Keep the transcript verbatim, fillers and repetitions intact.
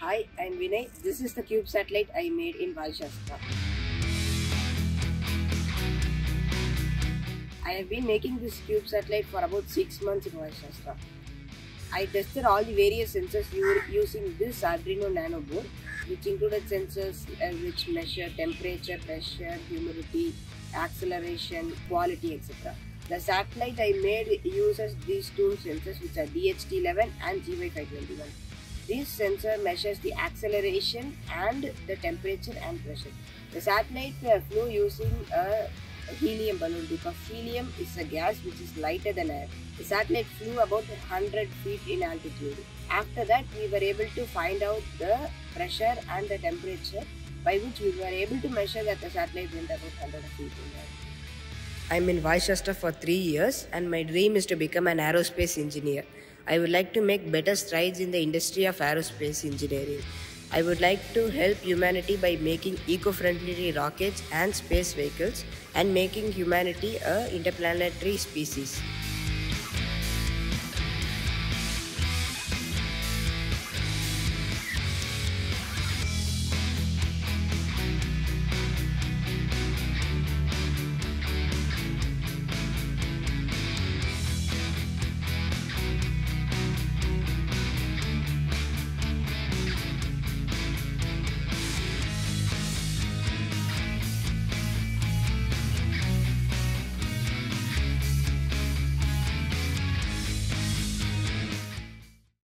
Hi, I'm Vinay. This is the cube satellite I made in Vaayusastra. I have been making this cube satellite for about six months in Vaayusastra. I tested all the various sensors using this Arduino Nano board, which included sensors which measure temperature, pressure, humidity, acceleration, quality, et cetera. The satellite I made uses these two sensors, which are D H T eleven and G Y five twenty-one. This sensor measures the acceleration and the temperature and pressure. The satellite flew using a helium balloon because helium is a gas which is lighter than air. The satellite flew about one hundred feet in altitude. After that, we were able to find out the pressure and the temperature, by which we were able to measure that the satellite went about one hundred feet in air. I'm in Vaayusastra for three years and my dream is to become an aerospace engineer. I would like to make better strides in the industry of aerospace engineering. I would like to help humanity by making eco-friendly rockets and space vehicles and making humanity an interplanetary species.